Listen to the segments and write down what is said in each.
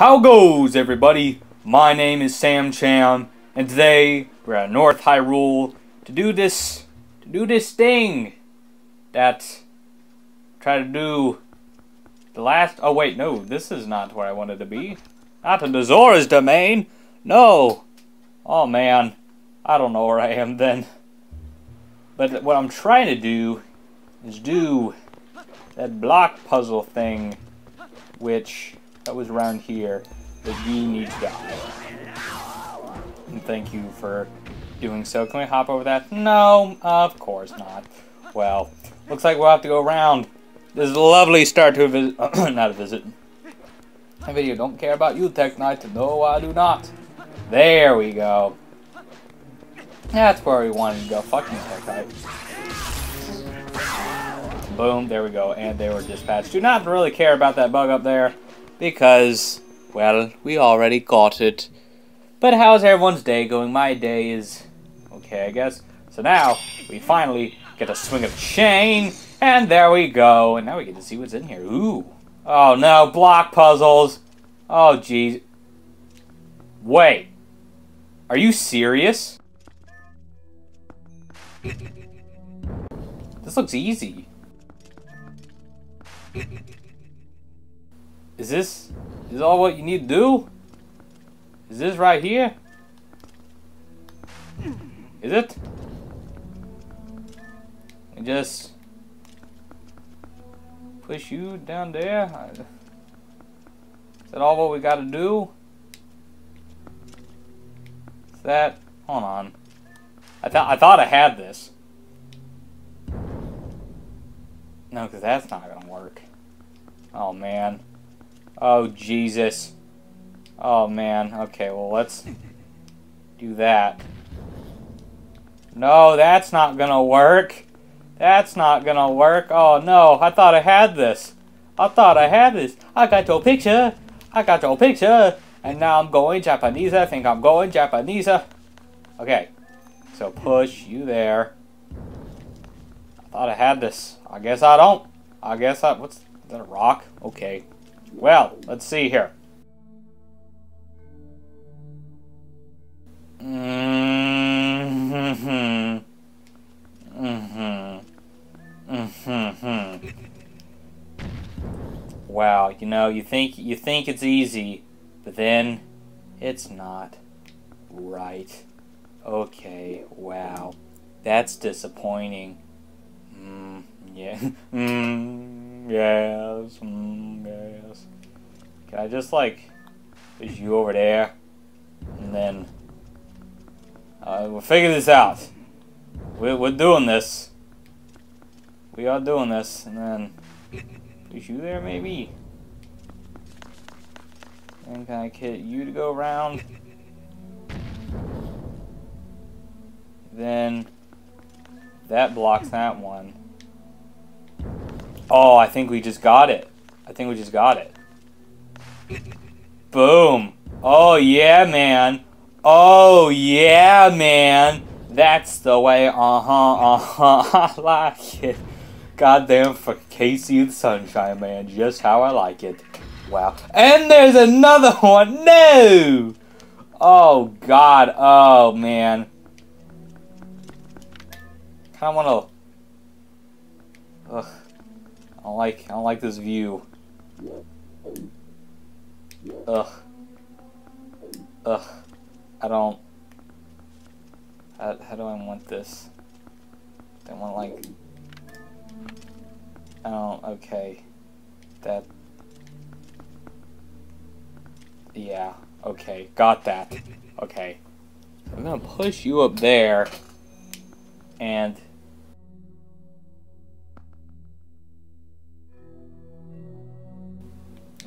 How goes, everybody? My name is Sam Cham, and today we're at North Hyrule to do this thing that I tried to do the last. Oh wait, no, this is not where I wanted to be. Not in the Zora's Domain. No. Oh man, I don't know where I am then. But what I'm trying to do is do that block puzzle thing, which. That was around here, but you need to die. And thank you for doing so. Can we hop over that? No, of course not. Well, looks like we'll have to go around. This is a lovely start to a visit. Not a visit. A video. Don't care about you, Tech Knight. No, I do not. There we go. That's where we wanted to go. Fucking Tech Knight. Boom. There we go. And they were dispatched. Do not really care about that bug up there. Because, well, we already got it. But how's everyone's day going? My day is okay, I guess. So now, we finally get a swing of chain. And there we go. And now we get to see what's in here. Ooh. Oh, no. Block puzzles. Oh, jeez. Wait. Are you serious? This looks easy. Is this all what you need to do? Is this right here? Is it? I just push you down there. Is that all what we gotta do? Is that? Hold on. I thought I had this. No, because that's not gonna work. Oh man. Oh, Jesus. Oh, man. Okay, well, let's do that. No, that's not gonna work. That's not gonna work. Oh, no. I thought I had this. I thought I had this. I got your picture. I got your picture. And now I'm going Japanese. I think I'm going Japanese. Okay. So, push you there. I thought I had this. I guess I don't. I guess I... What's... Is that a rock? Okay. Well, let's see here. Wow, you know, you think it's easy, but then it's not right. Okay, wow. That's disappointing. Yeah. Yes, yes. Can I just, like, push you over there? And then... we'll figure this out. We're doing this. We are doing this. And then... push you there, maybe? And can I get you to go around? Then... that blocks that one. Oh, I think we just got it. I think we just got it. Boom. Oh, yeah, man. Oh, yeah, man. That's the way. I like it. Goddamn for Casey the Sunshine Man. Just how I like it. Wow. And there's another one. No. Oh, God. Oh, man. Kind of want to... Ugh. I don't like this view. Ugh. Ugh. I don't... How do I want this? I want, like... I don't... Okay. That... Yeah. Okay. Got that. Okay. So I'm gonna push you up there. And...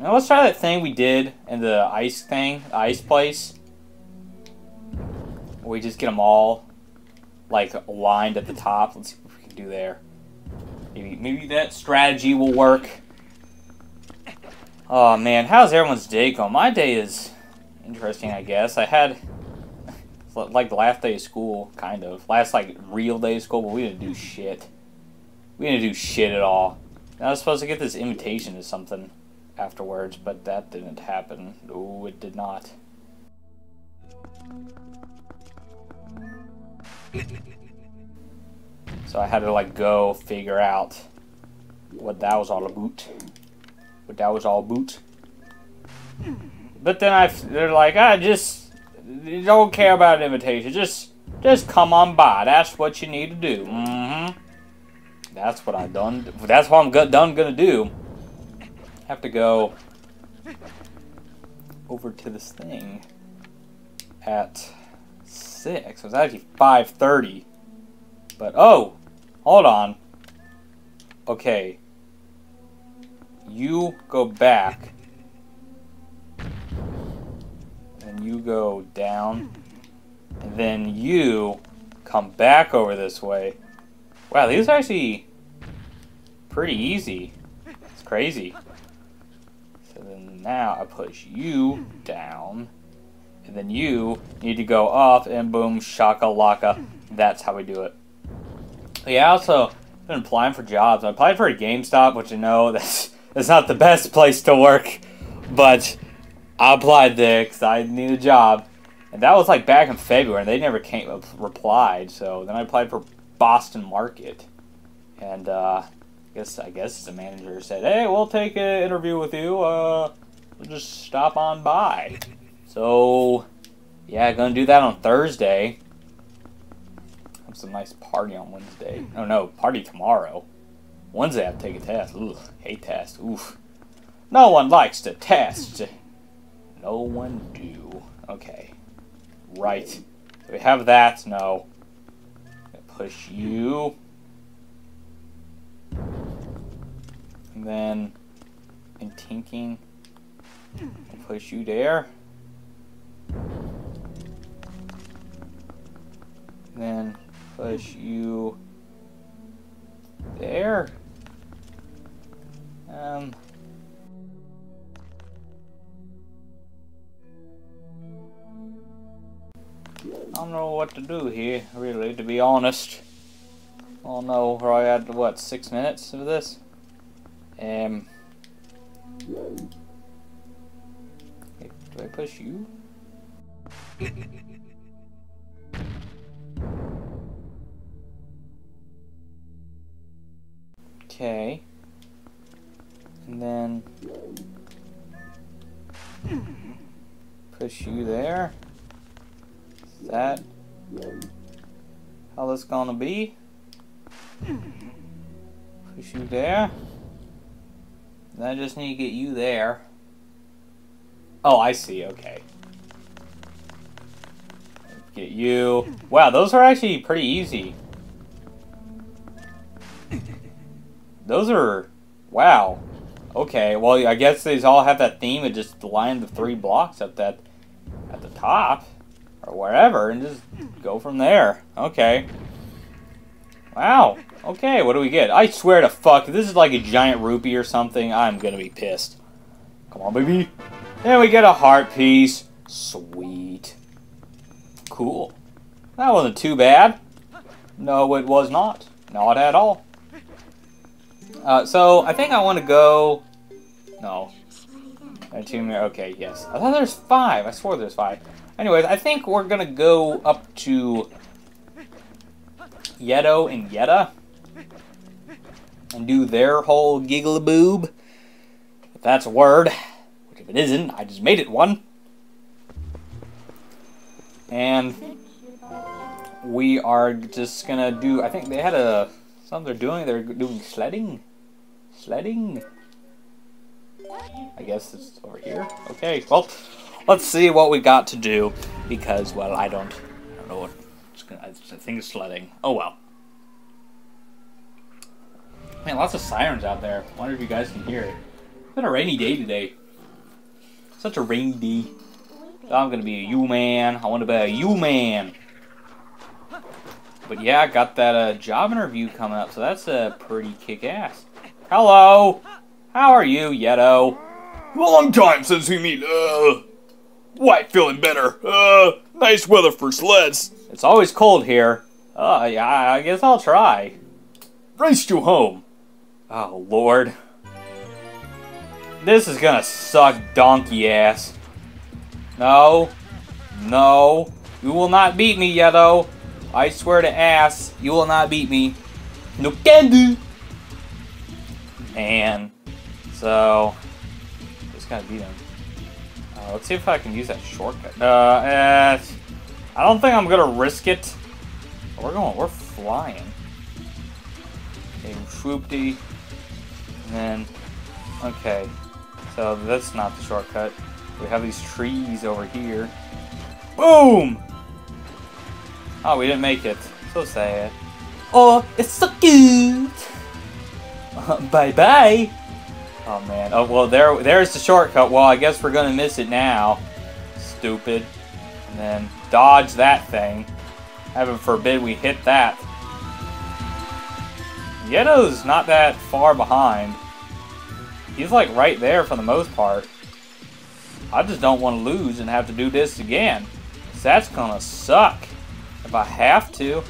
now let's try that thing we did in the ice thing, the ice place. We just get them all, like, aligned at the top. Let's see what we can do there. Maybe that strategy will work. Oh, man. How's everyone's day going? My day is interesting, I guess. I had, like, the last day of school, kind of. Last, like, real day of school, but we didn't do shit. We didn't do shit at all. And I was supposed to get this invitation to something. afterwards, but that didn't happen. No, it did not. So I had to like go figure out what that was all about. What that was all about. But then they're like, I just don't care about an invitation. Just come on by. That's what you need to do. Mm-hmm. That's what I done. That's what I'm gonna do. Have to go over to this thing at 6. It was actually 5:30. But oh, hold on. Okay. You go back. And you go down. And then you come back over this way. Wow, these are actually pretty easy. It's crazy. So then now I push you down. And then you need to go up and boom, shaka laka. That's how we do it. Yeah, I also been applying for jobs. I applied for a GameStop, which I know that's not the best place to work. But I applied there because I need a job. And that was like back in February, and they never came up, replied. So then I applied for Boston Market. And I guess the manager said, hey, we'll take an interview with you. We'll just stop on by. So, yeah, gonna do that on Thursday. Have some nice party on Wednesday. Oh no, party tomorrow. Wednesday I have to take a test. Ooh, hate tests. Oof. No one likes to test. No one do. Okay. Right. So we have that. No. Push you. And then, in tinking, push you there. Then push you there. I don't know what to do here, really, to be honest. I don't know, probably had, what, 6 minutes of this? Do I push you? Okay. And then push you there. Is that how this gonna be? Push you there. And I just need to get you there. Oh, I see. Okay. Get you. Wow, those are actually pretty easy. Those are... wow. Okay, well, I guess these all have that theme of just line the 3 blocks up that at the top or wherever and just go from there. Okay. Wow. Okay, what do we get? I swear to fuck, if this is like a giant rupee or something, I'm gonna be pissed. Come on, baby. And we get a heart piece. Sweet. Cool. That wasn't too bad. No, it was not. Not at all. So, I think I want to go... no. Okay, yes. I thought there's 5. I swore there's 5. Anyways, I think we're going to go up to Yeto and Yeta and do their whole giggle-a-boob. If that's a word. Which if it isn't, I just made it one. And we are just going to do... I think they had a... something they're doing sledding? Sledding? I guess it's over here. Okay, well, let's see what we got to do because, well, I don't know what, I think it's sledding. Oh, well. Man, lots of sirens out there. Wonder if you guys can hear it. It's been a rainy day today. Such a rainy day. So I'm gonna be a U-man. I wanna be a U-man. But yeah, I got that job interview coming up, so that's pretty kick-ass. Hello! How are you, Yeto? Long time since we meet. White feeling better. Nice weather for sleds. It's always cold here. Yeah, I guess I'll try. Raced you home. Oh, Lord. This is gonna suck donkey ass. No. No. You will not beat me, Yeto. I swear to ass, you will not beat me. No candy! And so just gotta beat him. Let's see if I can use that shortcut. I don't think I'm gonna risk it. We're flying. Okay, swoopty. And then, okay. So that's not the shortcut. We have these trees over here. Boom! Oh, we didn't make it. So sad. Oh, it's so cute! Bye-bye! Oh, man. Oh, well, there's the shortcut. Well, I guess we're gonna miss it now. Stupid. And then dodge that thing. Heaven forbid we hit that. Yeto's not that far behind. He's, like, right there for the most part. I just don't want to lose and have to do this again. So that's gonna suck. If I have to.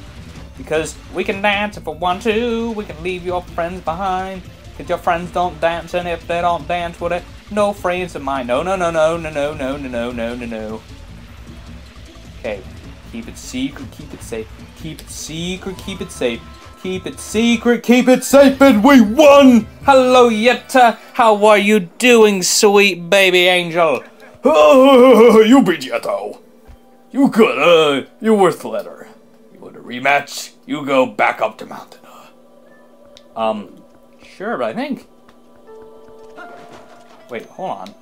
Because we can dance if we want to. We can leave your friends behind. Because your friends don't dance, and if they don't dance with it, no friends of mine. No, no, no, no, no, no, no, no, no, no, no, no. Okay. Keep it secret, keep it safe. Keep it secret, keep it safe. Keep it secret, keep it safe, and we won! Hello, Yeta. How are you doing, sweet baby angel? Oh, you beat Yeto. You could, you're worth the letter. You want a rematch? You go back up to mountain. Sure, but I think... Wait, hold on.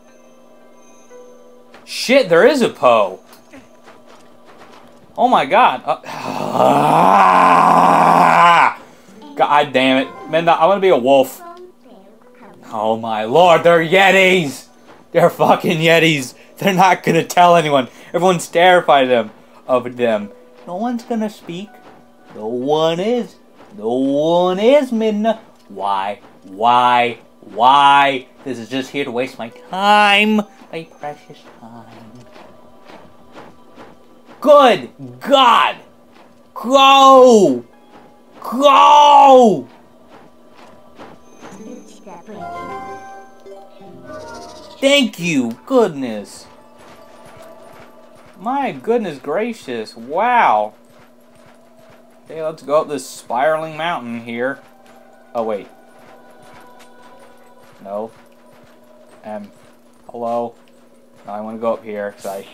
Shit, there is a Po! Oh my god! God damn it. Midna, I want to be a wolf. Oh my lord, they're Yetis! They're fucking Yetis! They're not gonna tell anyone. Everyone's terrified of them. No one's gonna speak. No one is. No one is, Midna. Why? Why? Why? This is just here to waste my time. My precious time. Good God! Go! Go! Thank you! Goodness. My goodness gracious. Wow. Okay, let's go up this spiraling mountain here. Oh, wait. No. Hello? No, I want to go up here, because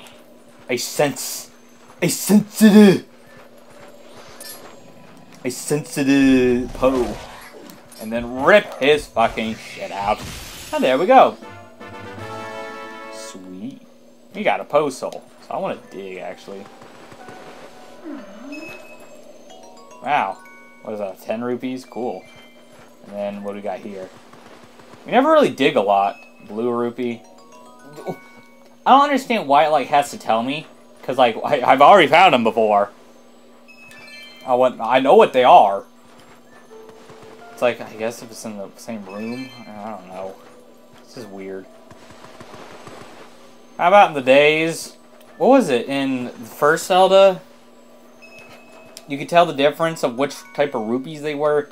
I sense... A sensitive Poe. And then rip his fucking shit out. And there we go. Sweet. We got a Poe soul. So I want to dig, actually. Wow. What is that, 10 rupees? Cool. And then what do we got here? We never really dig a lot. Blue rupee. I don't understand why it like has to tell me, because like I've already found them before. I know what they are. It's like I guess if it's in the same room. I don't know. This is weird. How about in the days? What was it in the first Zelda? You could tell the difference of which type of rupees they were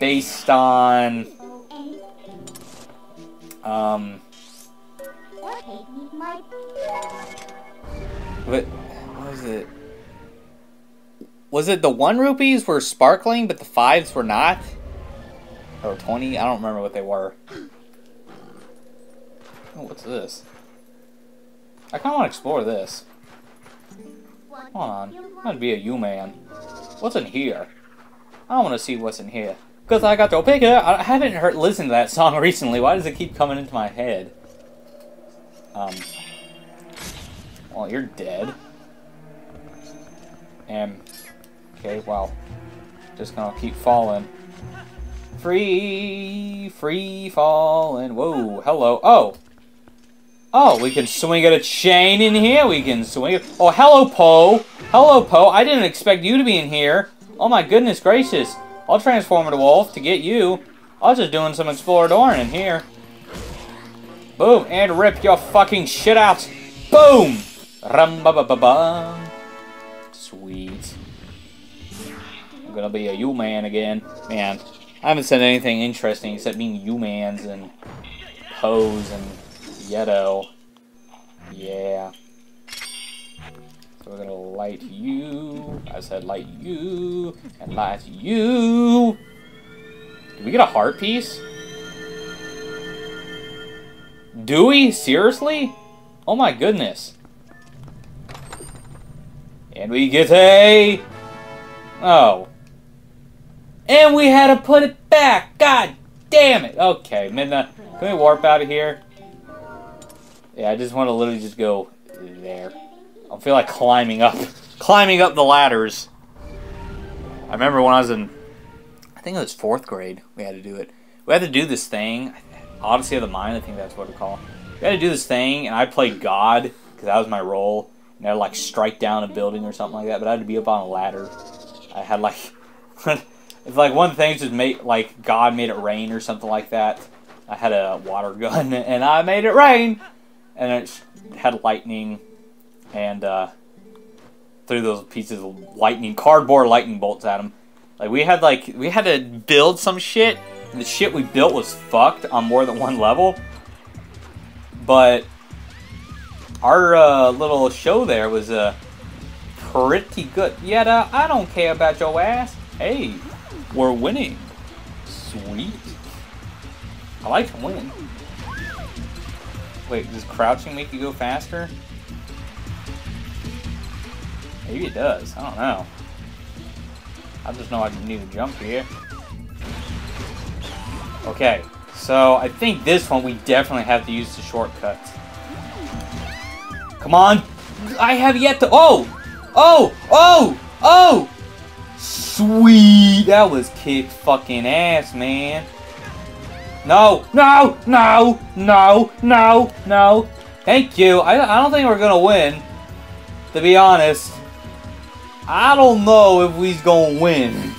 based on what was it? Was it the 1 rupees were sparkling but the 5s were not? Or 20? I don't remember what they were. Oh, what's this? I kinda wanna explore this. Hold on. I'm gonna be a U-man. What's in here? I wanna see what's in here. Because I got to pick it up. I haven't listened to that song recently. Why does it keep coming into my head? Well, you're dead. Okay, well. Just gonna keep falling. Free falling. Whoa, hello. Oh! Oh, we can swing at a chain in here. We can swing it. Oh, hello, Poe. Hello, Poe. I didn't expect you to be in here. Oh, my goodness gracious. I'll transform into wolf to get you. I was just doing some exploradoring in here. Boom, and rip your fucking shit out. Boom! Rum ba ba ba ba. Sweet. I'm gonna be a U-man again. Man, I haven't said anything interesting except being U-mans and Pose and Yeto. Yeah. So we're gonna light you. I said light you. And light you. Did we get a heart piece? Do we? Seriously? Oh my goodness. And we get a... Oh. And we had to put it back. God damn it. Okay, Midna, can we warp out of here? Yeah, I just want to literally just go there. I feel like climbing up. Climbing up the ladders. I remember when I was in... I think it was 4th grade we had to do it. We had to do this thing. Odyssey of the Mind, I think that's what we call it. We had to do this thing, and I played God, because that was my role. And I'd, like, strike down a building or something like that, but I had to be up on a ladder. I had, like... It's like one of the things just made, like, God made it rain or something like that. I had a water gun, and I made it rain! And it had lightning, and, threw those pieces of lightning, cardboard lightning bolts at them. Like, we had to build some shit, and the shit we built was fucked on more than one level. But our little show there was pretty good. Yeta, I don't care about your ass. Hey, we're winning. Sweet. I like to win. Wait, does crouching make you go faster? Maybe it does. I don't know. I just know I need to jump here. Okay, so I think this one we definitely have to use the shortcuts. Come on! I have yet to... Oh! Oh! Oh! Oh! Sweet! That was kick fucking ass, man. No! No! No! No! No! No! Thank you. I don't think we're gonna win. To be honest. I don't know if we's gonna win.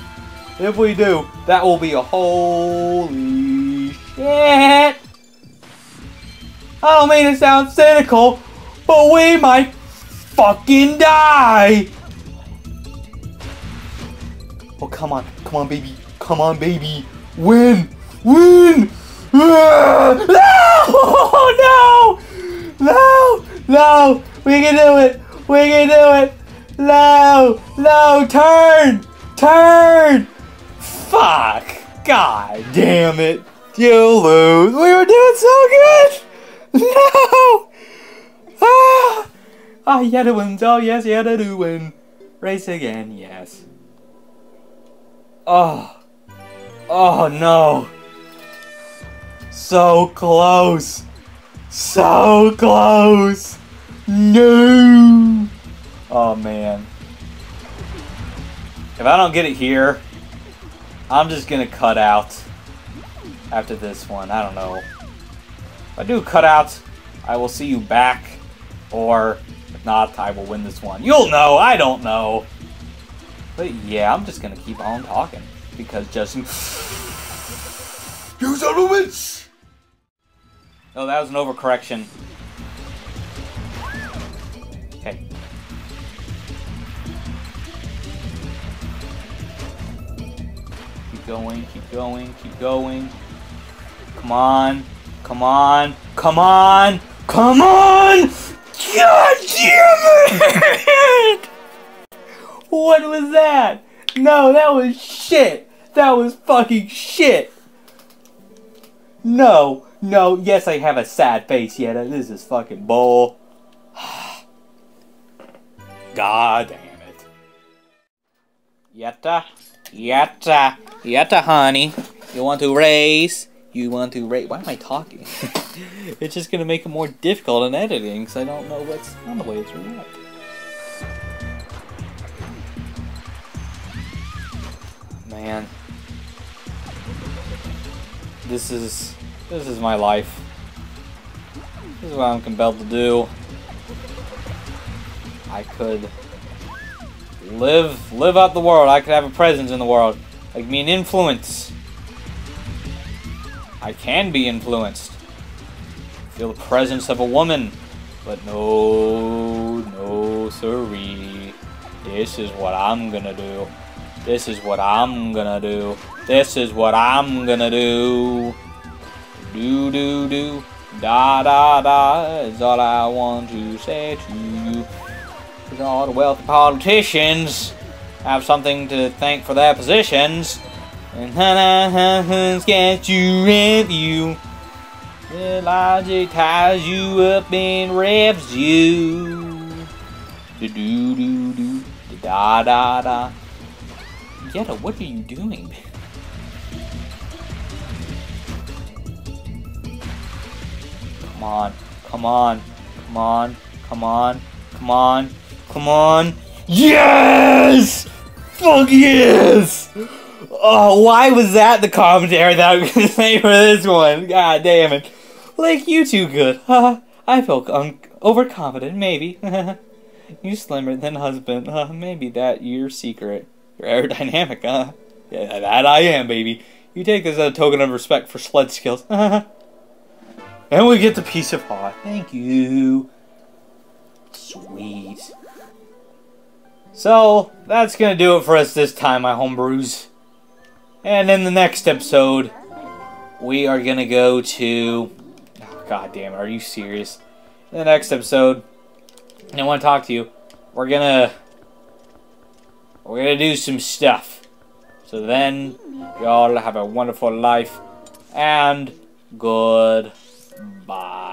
If we do, that will be a holy shit. I don't mean to sound cynical, but we might fucking die. Oh, come on. Come on, baby. Come on, baby. Win. Win. No! No! No! No! We can do it. We can do it. No! No! Turn! Turn! Fuck! God damn it! You lose! We were doing so good! No! Ah! Ah, Yeta wins! Oh yes, Yeta do win! Race again, yes. Oh! Oh no! So close! So close! No! Oh man. If I don't get it here, I'm just gonna cut out after this one. I don't know. If I do cut out, I will see you back, or if not, I will win this one. You'll know, I don't know. But yeah, I'm just gonna keep on talking because Justin. You son of a bitch! Oh, that was an overcorrection. Going, keep going, keep going. Come on, come on, come on, come on! God damn it! What was that? No, that was shit. That was fucking shit. No, no, yes, I have a sad face yet. This is fucking bull. God damn it. Yeta. Yeta, Yeta, honey, you want to race? You want to race? Why am I talking? It's just gonna make it more difficult in editing because I don't know what's on the way it's wrapped. Man, this is my life. This is what I'm compelled to do. I could. Live out the world. I could have a presence in the world. I can be an influence. I can be influenced. Feel the presence of a woman. But no, no, sorry. This is what I'm gonna do. This is what I'm gonna do. This is what I'm gonna do. Do do do, da da da is all I want to say to you. Because all the wealthy politicians have something to thank for their positions. And ha-ha-ha-ha's got you with you. The logic ties you up and revs you. Do do do do, da da da. Yeto, what are you doing? Come on, come on, come on, come on, come on, come on. Yes! Fuck yes! Oh, why was that the commentary that I was gonna say for this one? God damn it. Like you two good, huh? I feel overconfident, maybe. You slimmer than husband, maybe that your secret. You're aerodynamic, huh? Yeah, that I am, baby. You take this as a token of respect for sled skills. And we get the piece of pie. Thank you. Sweet. So, that's gonna do it for us this time, my homebrews. And in the next episode, we are gonna go to... Oh, God damn it, are you serious? In the next episode, I want to talk to you. We're gonna do some stuff. So then, y'all have a wonderful life. And... Goodbye.